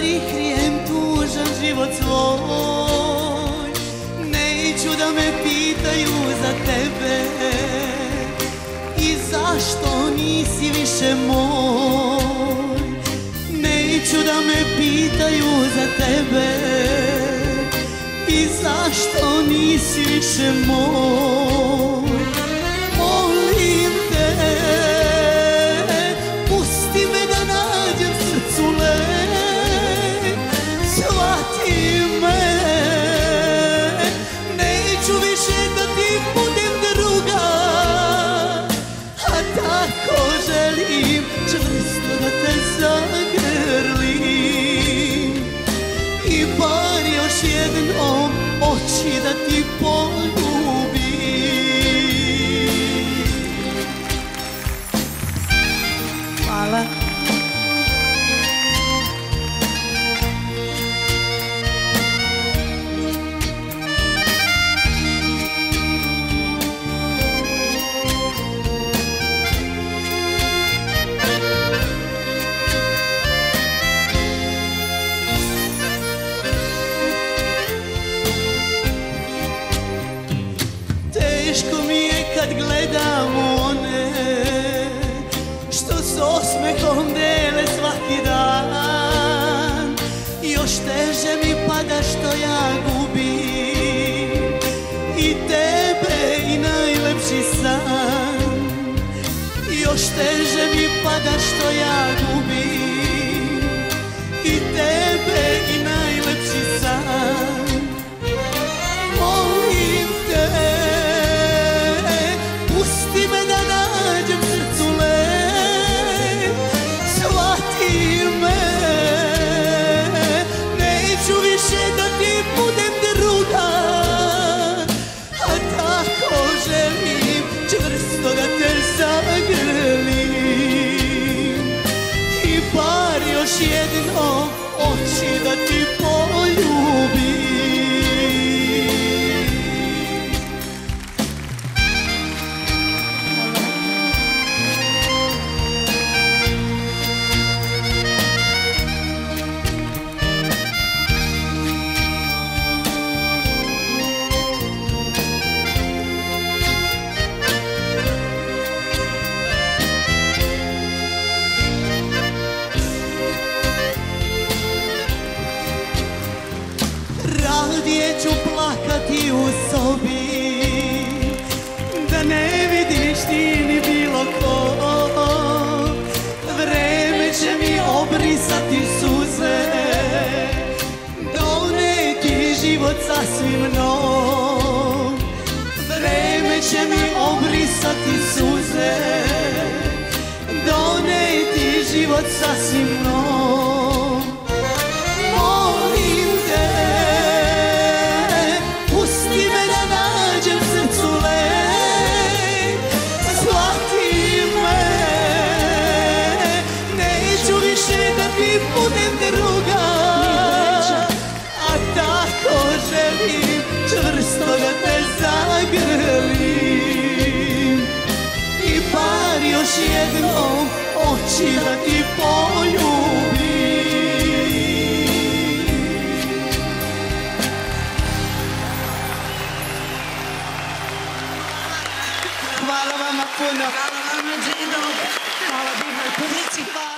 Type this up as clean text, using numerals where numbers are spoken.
prikrijem tužan život svoj. Neću da me pitaju za tebe i zašto nisi više moj. Neću da me pitaju za tebe i zašto nisi više moj. Jednom oči da ti poljubim. Hvala. Teško mi je kad gledam one što s osmehom dele svaki dan. Još teže mi pada što ja gubim i tebe i najlepši san. Još teže mi pada što ja gubim i tebe i najlepši san. Jedno oči da ti poljubim. Radije ću plakati u sobi da ne vidiš ti ni bilo ko. Vreme će mi obrisati suze, doneti život sasvim nov. Vreme će mi obrisati suze, doneti život sasvim nov. Budem druga, a tako želim čvrsto da te zagrlim i bar još jednom oči da ti poljubim. Hvala vama puno. Hvala vama, Džino. Hvala divnoj publici.